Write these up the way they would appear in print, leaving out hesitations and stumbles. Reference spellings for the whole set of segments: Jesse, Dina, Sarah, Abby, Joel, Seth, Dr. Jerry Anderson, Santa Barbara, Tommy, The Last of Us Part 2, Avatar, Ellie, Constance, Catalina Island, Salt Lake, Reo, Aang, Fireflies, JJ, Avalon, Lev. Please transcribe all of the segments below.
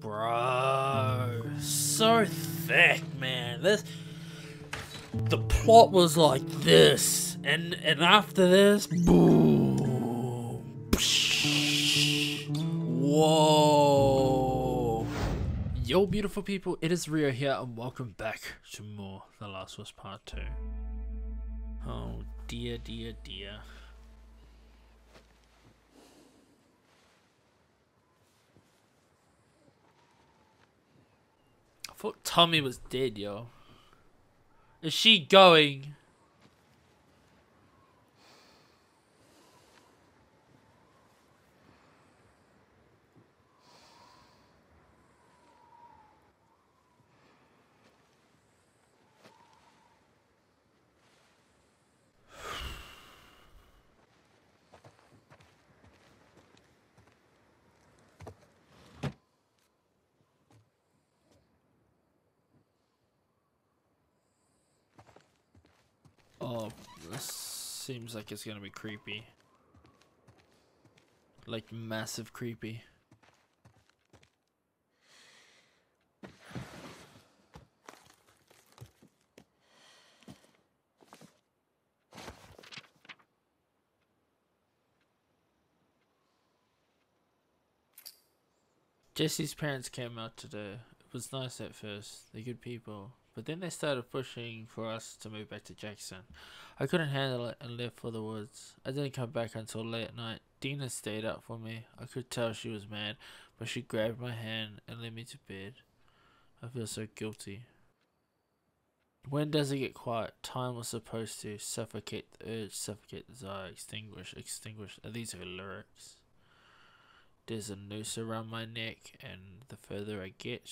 Bro, so thick, man. The plot was like this, and after this, boom, psh, whoa. Yo, beautiful people, it is Reo here, and welcome back to more The Last of Us Part 2. Oh dear, dear, dear. I thought Tommy was dead, yo. Is she going? Oh, this seems like it's gonna be creepy. Like, massive creepy. Jesse's parents came out today. It was nice at first. They're good people. But then they started pushing for us to move back to Jackson. I couldn't handle it and left for the woods. I didn't come back until late at night. Dina stayed up for me. I could tell she was mad, but she grabbed my hand and led me to bed. I feel so guilty. When does it get quiet? Time was supposed to suffocate the urge, suffocate the desire, extinguish, extinguish. These are lyrics. There's a noose around my neck, and the further I get,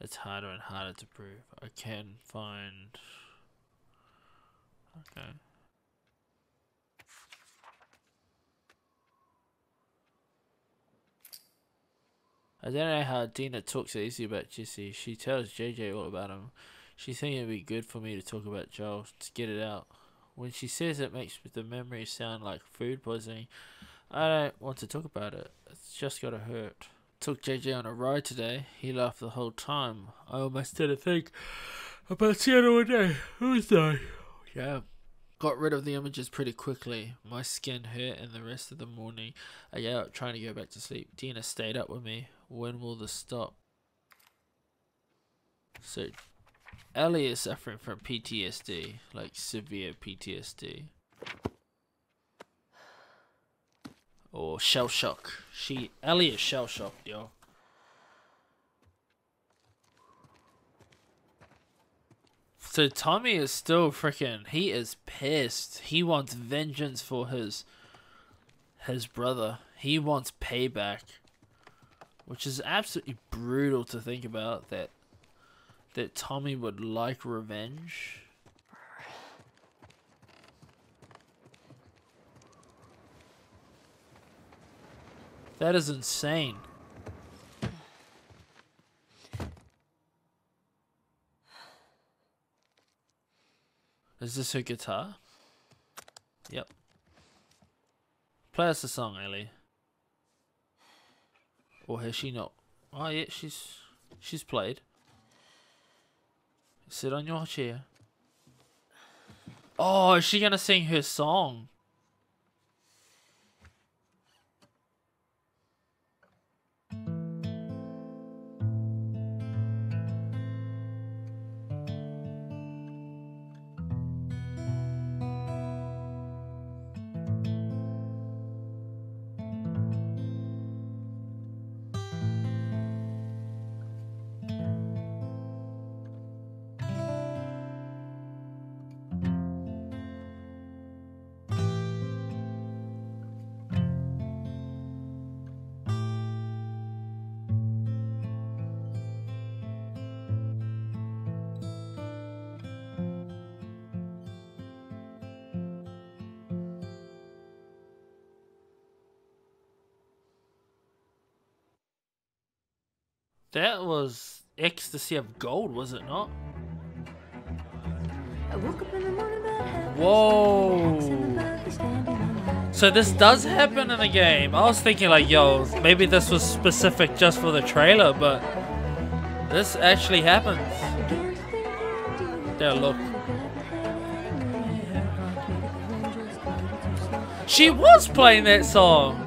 it's harder and harder to prove. I can find... Okay. I don't know how Dina talks so easy about Jesse. She tells JJ all about him. She's thinking it'd be good for me to talk about Joel, to get it out. When she says it makes the memory sound like food poisoning, I don't want to talk about it. It's just gotta hurt. Took JJ on a ride today. He laughed the whole time. I almost didn't think about Santa one day. Who's that? Yeah. Got rid of the images pretty quickly. My skin hurt and the rest of the morning I got up trying to go back to sleep. Dina stayed up with me. When will this stop? So Ellie is suffering from PTSD, like severe PTSD. Or shell shock. Ellie is shell shocked, yo. So Tommy is still freaking. He is pissed. He wants vengeance for his brother. He wants payback, which is absolutely brutal to think about. That Tommy would like revenge. That is insane. Is this her guitar? Yep. Play us a song, Ellie. Or has she not? Oh yeah, she's played. Sit on your chair. Oh, is she gonna sing her song? That was ecstasy of gold, was it not? I woke up in the morning. Whoa! So this does happen in the game. I was thinking like, yo, maybe this was specific just for the trailer, but this actually happens. There, look. She was playing that song.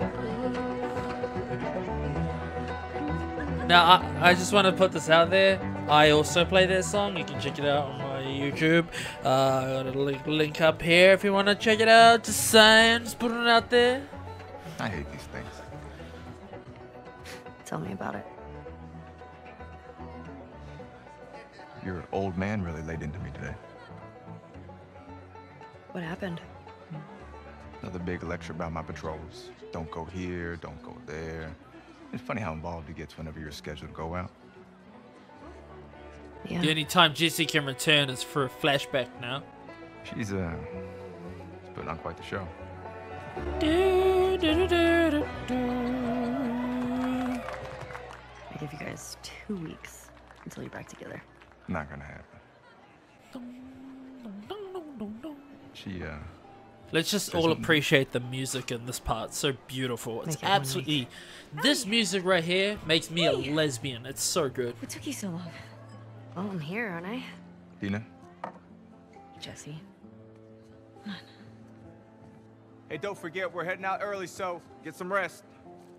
Now, I just want to put this out there. I also play that song. You can check it out on my YouTube. I got a link up here if you want to check it out. Just saying, just put it out there. I hate these things. Tell me about it. Your old man really laid into me today. What happened? Another big lecture about my patrols. Don't go here, don't go there. It's funny how involved he gets whenever you're scheduled to go out. Yeah. The only time Jesse can return is for a flashback now. She's putting on quite the show. I give you guys 2 weeks until you're back together. Not gonna happen. She let's just all appreciate the music in this part. So beautiful. It's absolutely... This music right here makes me a lesbian. It's so good. What took you so long? Well, I'm here, aren't I? Dina? Jesse? Come on. Hey, don't forget, we're heading out early, so get some rest.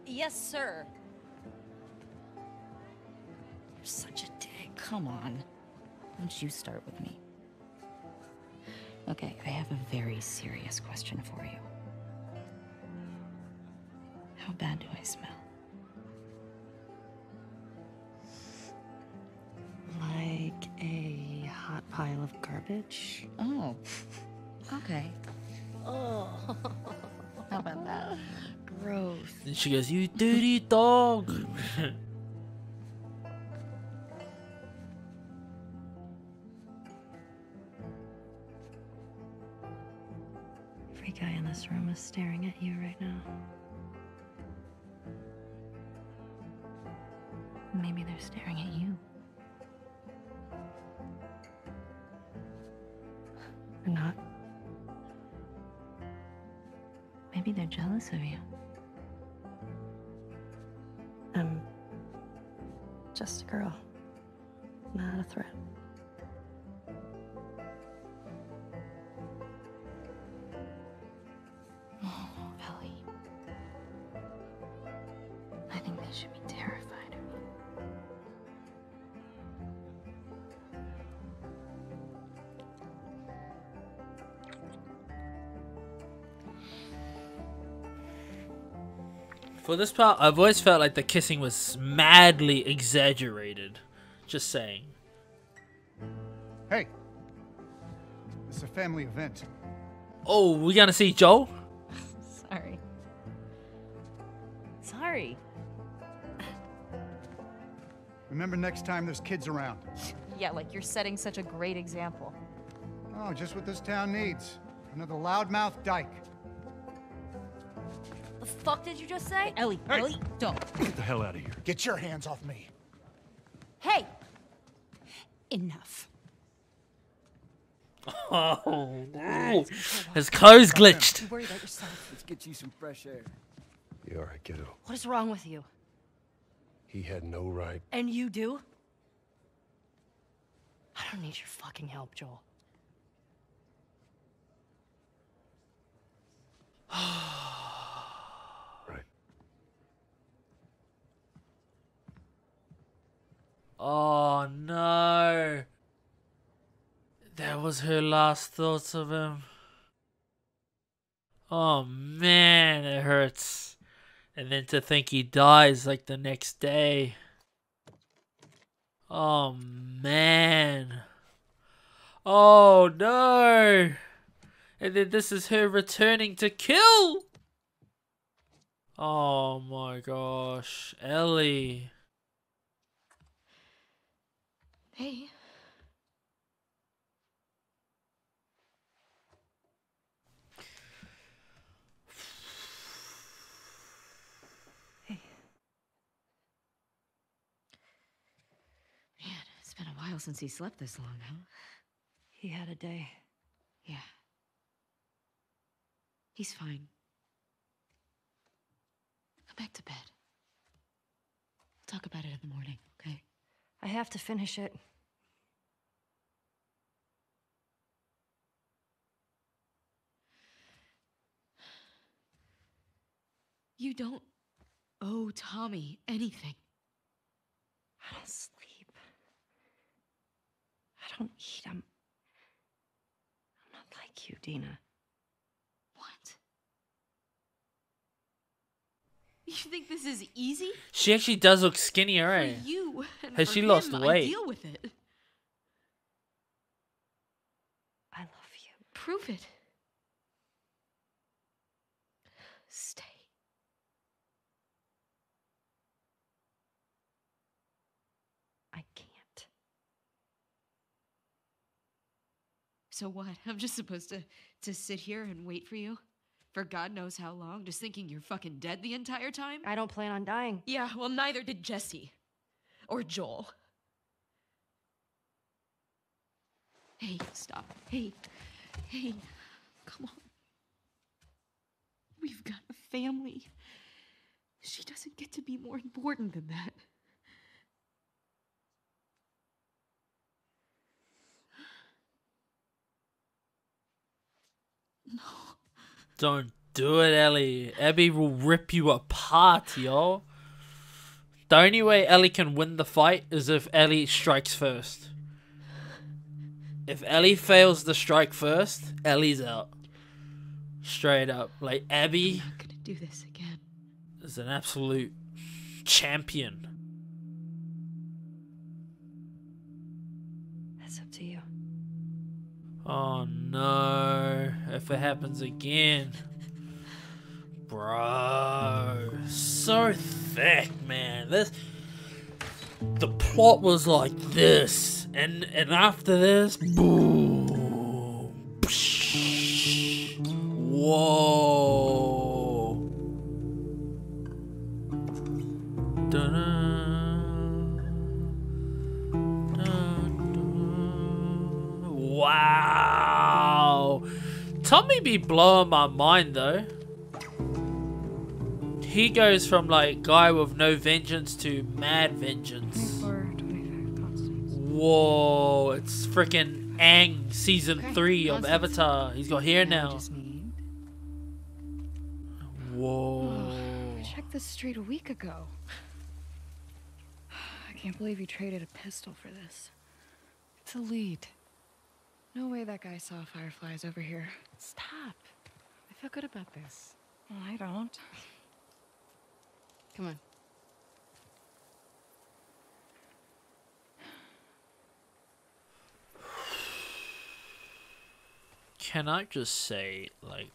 Yes, sir. You're such a dick. Come on. Don't you start with me. Okay, I have a very serious question for you. How bad do I smell? Like a hot pile of garbage? Oh, okay. Oh, how about that? Gross. And she goes, you dirty dog. Every guy in this room is staring at you right now. Maybe they're staring at you. Or not. Maybe they're jealous of you. I'm just a girl, not a threat. For this part, I've always felt like the kissing was madly exaggerated. Just saying. Hey, it's a family event. Oh, we gonna see Joel? Sorry. Sorry. Remember next time there's kids around. Yeah, like you're setting such a great example. Oh, just what this town needs. Another loudmouth dyke. Fuck did you just say? Ellie, hey. Ellie, don't. Get the hell out of here. Get your hands off me. Hey! Enough. Oh, no. His clothes glitched. Don't worry about yourself. Let's get you some fresh air. You alright, kiddo? What is wrong with you? He had no right. And you do? I don't need your fucking help, Joel. Oh no, that was her last thoughts of him. Oh man, it hurts. And then to think he dies like the next day. Oh man. Oh no. And then this is her returning to kill. Oh my gosh, Ellie. Hey. Hey. Man, it's been a while since he slept this long, huh? He had a day. Yeah. He's fine. back to bed. We'll talk about it in the morning, okay? I have to finish it. You don't owe Tommy anything. I don't sleep. I don't eat. I'm not like you, Dina. What? You think this is easy? She actually does look skinnier, right? For you and has for she him, lost weight? I deal with it. I love you. Prove it. Stay. I can't. So what? I'm just supposed to sit here and wait for you? For God knows how long, just thinking you're fucking dead the entire time? I don't plan on dying. Yeah, well, neither did Jesse. Or Joel. Hey, stop. Hey. Hey. Come on. We've got a family. She doesn't get to be more important than that. No. Don't do it, Ellie. Abby will rip you apart, yo. The only way Ellie can win the fight is if Ellie strikes first. If Ellie fails to strike first, Ellie's out. Straight up. Like, Abby... I'm not gonna do this again. ...is an absolute champion. That's up to you. Oh no, if it happens again. Bro, so thick, man. The plot was like this, and after this, boom. Whoa. Dunno. Wow, Tommy be blowing my mind though. He goes from like guy with no vengeance to mad vengeance. Whoa, it's freaking Aang season 3 of Avatar. He's got hair now. Whoa. I checked this street a week ago. I can't believe you traded a pistol for this. It's a lead. No way that guy saw Fireflies over here. Stop. I feel good about this. Well, I don't. Come on. Can I just say, like,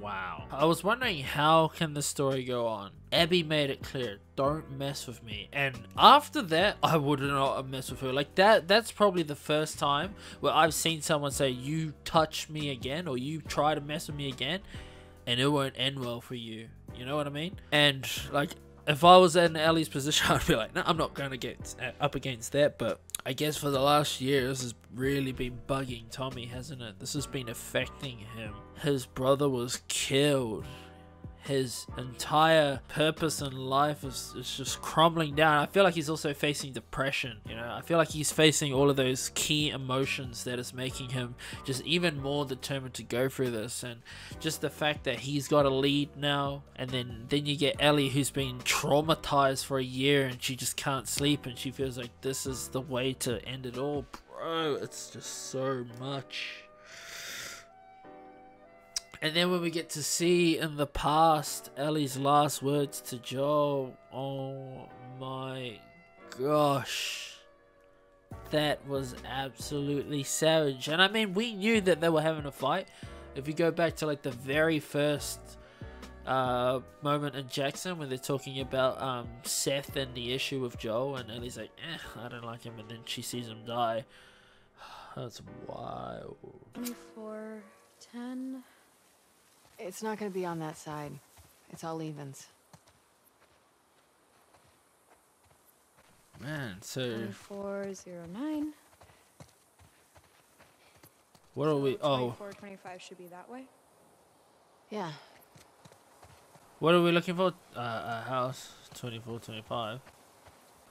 wow. I was wondering how can the story go on? Abby made it clear, don't mess with me. And after that, I would not mess with her. Like that's probably the first time where I've seen someone say, you touch me again, or you try to mess with me again, and it won't end well for you. You know what I mean? And like, if I was in Ellie's position, I'd be like, no, I'm not going to get up against that. But I guess for the last year, this has really been bugging Tommy, hasn't it? This has been affecting him. His brother was killed. His entire purpose in life is just crumbling down. I feel like he's also facing depression, you know? I feel like he's facing all of those key emotions that is making him just even more determined to go through this. And just the fact that he's got a lead now, and then you get Ellie, who's been traumatized for a year and she just can't sleep and she feels like this is the way to end it all. Bro, it's just so much. And then when we get to see in the past Ellie's last words to Joel, oh my gosh, that was absolutely savage. And I mean, we knew that they were having a fight. If you go back to like the very first moment in Jackson when they're talking about Seth and the issue with Joel, and Ellie's like, eh, I don't like him, and then she sees him die. That's wild. 24, 10. It's not going to be on that side. It's all evens. Man, so... 409. What so are we... 24, oh. 25 should be that way? Yeah. What are we looking for? A house. 24, 25.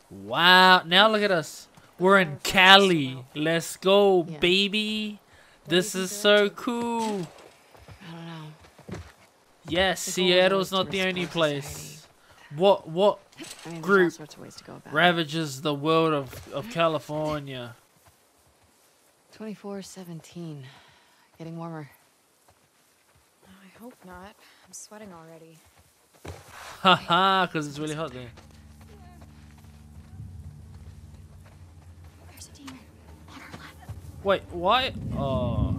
Wow. Now look at us. We're in Cali. Let's go, baby. This is so cool. I don't know. Yes, Seattle's not the only place. What group ravages the world of California? 24-17. Getting warmer. I hope not. I'm sweating already. Haha, because it's really hot there. There's a demon on our left. Wait, why? Oh.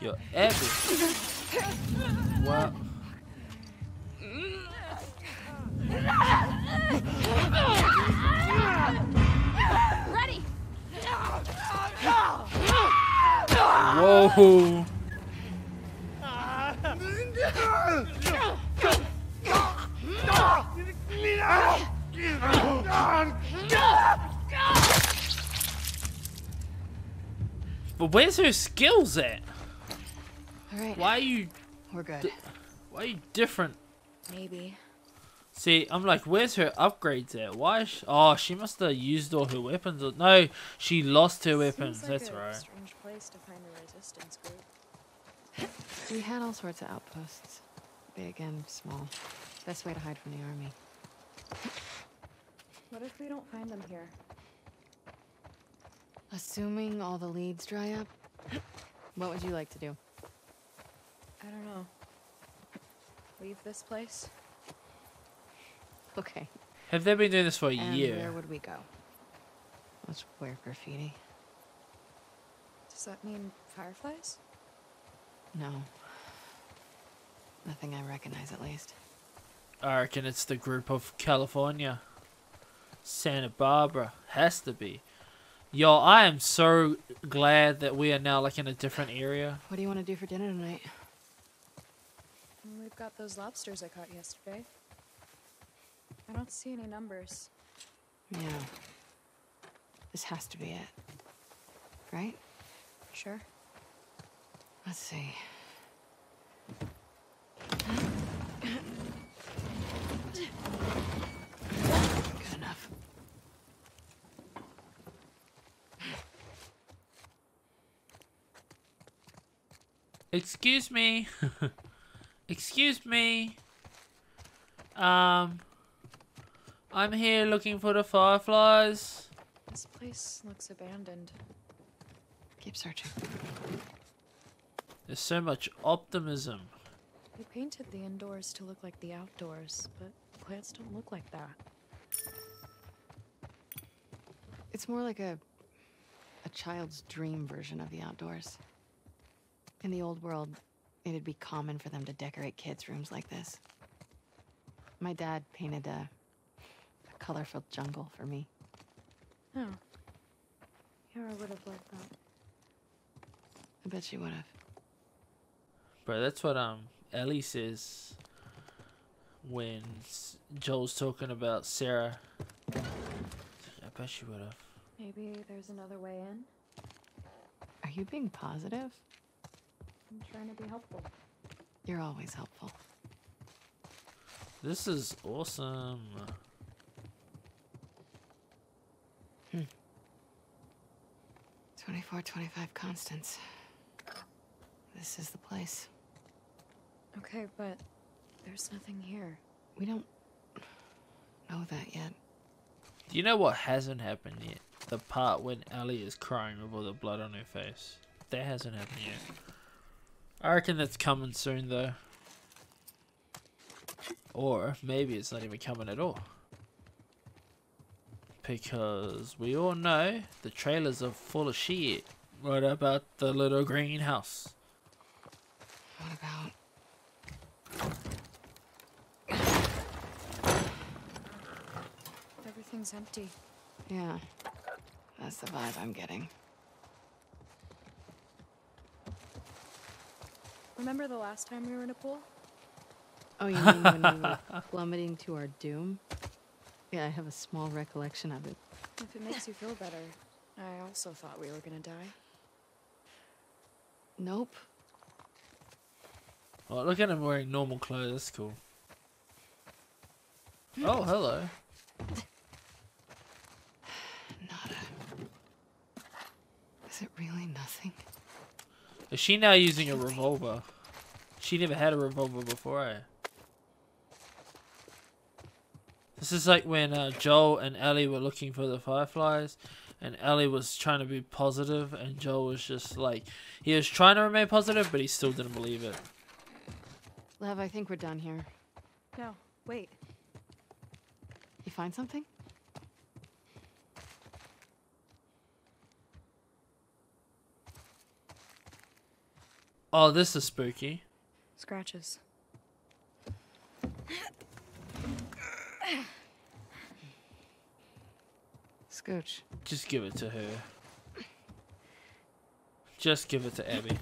You're epic. Wow. Ready. Whoa. But where's her skills at? All right. Why are you? We're good. Why are you different? Maybe. See, I'm like, where's her upgrades at? Why? Is she, oh, she must have used all her weapons. Or, no, she lost her weapons. Seems like that's right. Strange place to find a resistance group. We had all sorts of outposts, big and small. Best way to hide from the army. What if we don't find them here? Assuming all the leads dry up, what would you like to do? I don't know. Leave this place? Okay. Have they been doing this for a year? Where would we go? Let's wear graffiti. Does that mean Fireflies? No. Nothing I recognize, at least. I reckon it's the group of California. Santa Barbara. Has to be. Yo, I am so glad that we are now like in a different area. What do you want to do for dinner tonight? We've got those lobsters I caught yesterday. I don't see any numbers. Yeah. This has to be it. Right? Sure. Let's see. Good enough. Excuse me. Excuse me. I'm here looking for the Fireflies. This place looks abandoned. Keep searching. There's so much optimism. They painted the indoors to look like the outdoors, but plants don't look like that. It's more like a child's dream version of the outdoors. In the old world, it'd be common for them to decorate kids' rooms like this. My dad painted a colorful jungle for me. Oh. Yeah, I would have liked that. I bet she would have. Bro, that's what Ellie says when Joel's talking about Sarah. I bet she would have. Maybe there's another way in. Are you being positive? I'm trying to be helpful. You're always helpful. This is awesome. Hmm. 24, 25 Constance. This is the place. Okay, but there's nothing here. We don't know that yet. Do you know what hasn't happened yet? The part when Ellie is crying with all the blood on her face. That hasn't happened yet. I reckon that's coming soon, though. Or maybe it's not even coming at all. Because we all know the trailers are full of shit. What about the little greenhouse? What about? Everything's empty. Yeah, that's the vibe I'm getting. Remember the last time we were in a pool? Oh, you mean when we were plummeting to our doom? Yeah, I have a small recollection of it. If it makes you feel better, I also thought we were gonna die. Nope. Oh, look at him wearing normal clothes. That's cool. Oh, hello. Nada. Is it really nothing? Is she now using a revolver? She never had a revolver before, eh? This is like when Joel and Ellie were looking for the Fireflies, and Ellie was trying to be positive, and Joel was just like, he was trying to remain positive, but he still didn't believe it. Lev, I think we're done here. No, wait. You find something? Oh, this is spooky. Scratches. Scooch. Just give it to her. Just give it to Abby.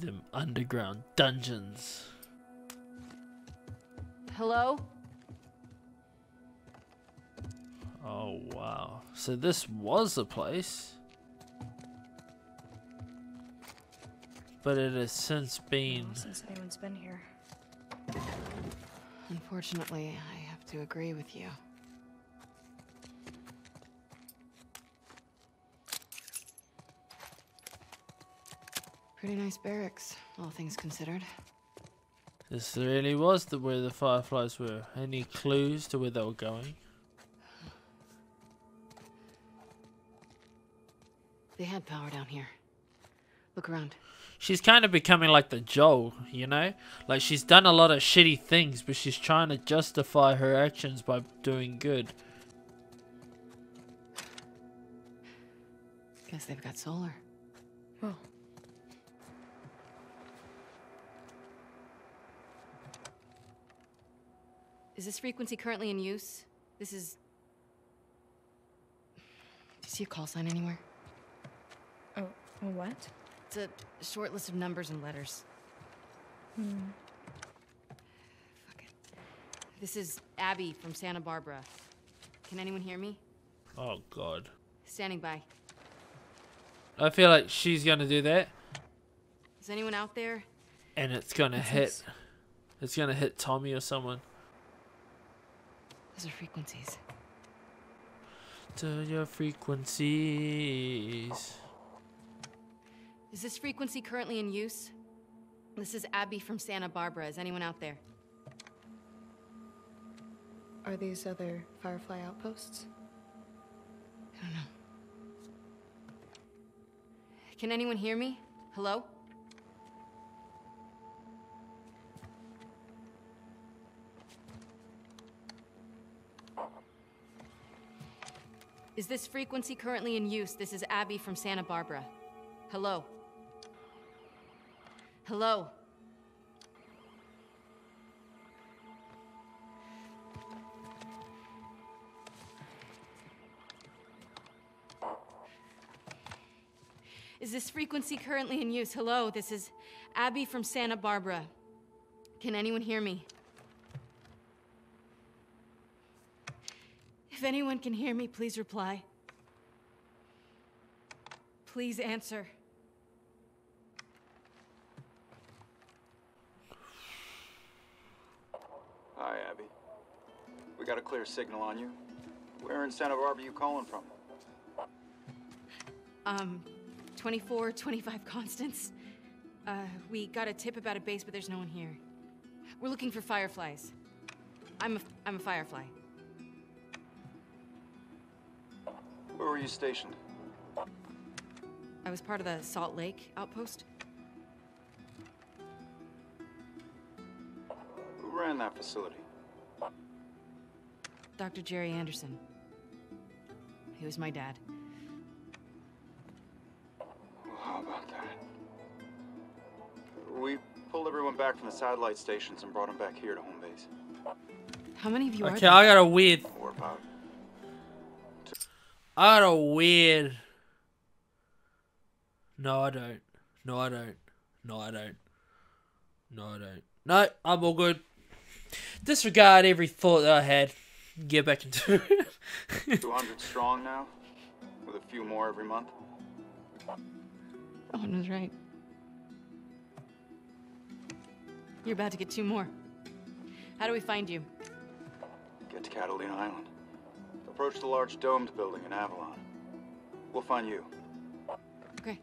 Them underground dungeons. Hello? Oh, wow. So this was a place. But it has since been... Well, since anyone's been here. Unfortunately, I have to agree with you. Pretty nice barracks, all things considered. This really was where the Fireflies were. Any clues to where they were going? They had power down here. Look around. She's kind of becoming like the Joel, you know? Like, she's done a lot of shitty things, but she's trying to justify her actions by doing good. Guess they've got solar. Well. Is this frequency currently in use? This is... Do you see a call sign anywhere? Oh, a what? It's a short list of numbers and letters. Hmm. Fuck it. This is Abby from Santa Barbara. Can anyone hear me? Oh, God. Standing by. I feel like she's gonna do that. Is anyone out there? And it's gonna hit... It's gonna hit Tommy or someone. Those are frequencies. To your frequencies. Is this frequency currently in use? This is Abby from Santa Barbara. Is anyone out there? Are these other Firefly outposts? I don't know. Can anyone hear me? Hello? Is this frequency currently in use? This is Abby from Santa Barbara. Hello? Hello? Is this frequency currently in use? Hello, this is Abby from Santa Barbara. Can anyone hear me? If anyone can hear me, please reply. Please answer. Hi, Abby. We got a clear signal on you. Where in Santa Barbara are you calling from? 2425 Constance. We got a tip about a base, but there's no one here. We're looking for Fireflies. I'm a Firefly. Where were you stationed? I was part of the Salt Lake outpost. Who ran that facility? Dr. Jerry Anderson. He was my dad. Well, how about that? We pulled everyone back from the satellite stations and brought them back here to home base. How many of you are there? I got a weird... No, I don't. No, I don't. No, I don't. No, I don't. No, I'm all good. Disregard every thought I had. Get back into it. 200 strong now, with a few more every month. Owen was right. You're about to get 2 more. How do we find you? Get to Catalina Island. Approach the large domed building in Avalon. We'll find you. Okay.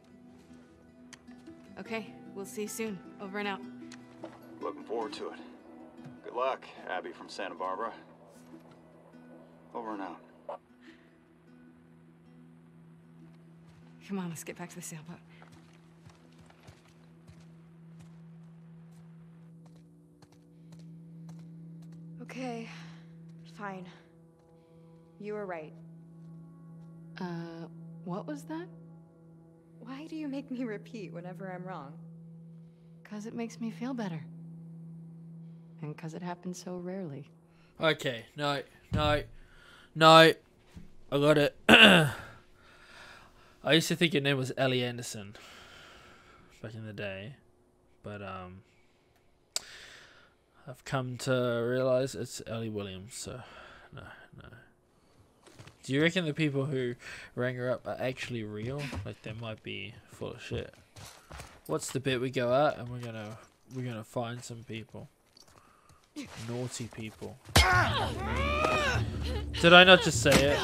Okay, we'll see you soon. Over and out. Looking forward to it. Good luck, Abby from Santa Barbara. Over and out. Come on, let's get back to the sailboat. Okay, fine. You were right. What was that? Why do you make me repeat whenever I'm wrong? 'Cause it makes me feel better. And 'cause it happens so rarely. Okay, no, no, no. I got it. I used to think your name was Ellie Anderson back in the day, but I've come to realize it's Ellie Williams, so no, no. Do you reckon the people who rang her up are actually real? Like, they might be full of shit. What's the bit we go out and we're gonna find some people? Naughty people. Did I not just say it?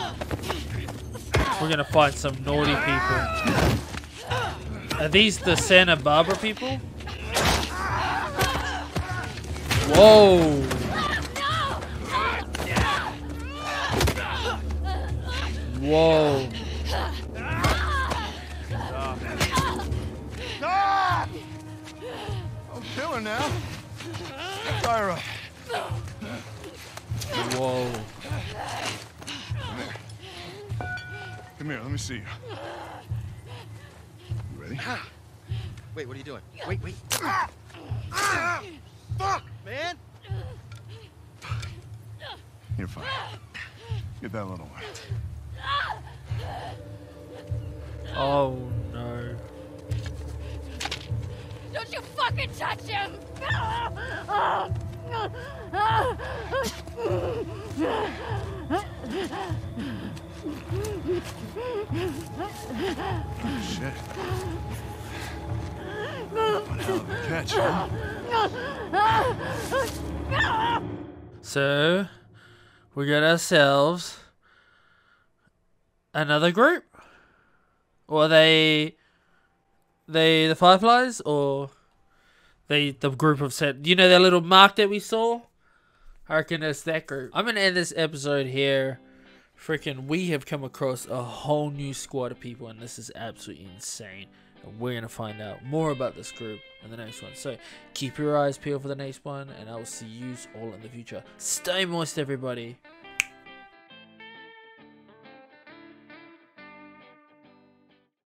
We're gonna find some naughty people. Are these the Santa Barbara people? Whoa! Whoa. Stop. Stop! I'll kill her now. Sarah. Whoa. Come here. Come here, let me see you. You ready? Wait, what are you doing? Wait, wait. Fuck, man! You're fine. Get that little one. Oh no. Don't you fucking touch him! Oh, shit. What the hell did we catch, huh? So, we got ourselves another group? Or are they the Fireflies, or they the group of Seth? You know that little mark that we saw? I reckon it's that group. I'm gonna end this episode here. Freaking, we have come across a whole new squad of people, and this is absolutely insane. And we're gonna find out more about this group in the next one. So keep your eyes peeled for the next one, and I will see you all in the future. Stay moist, everybody.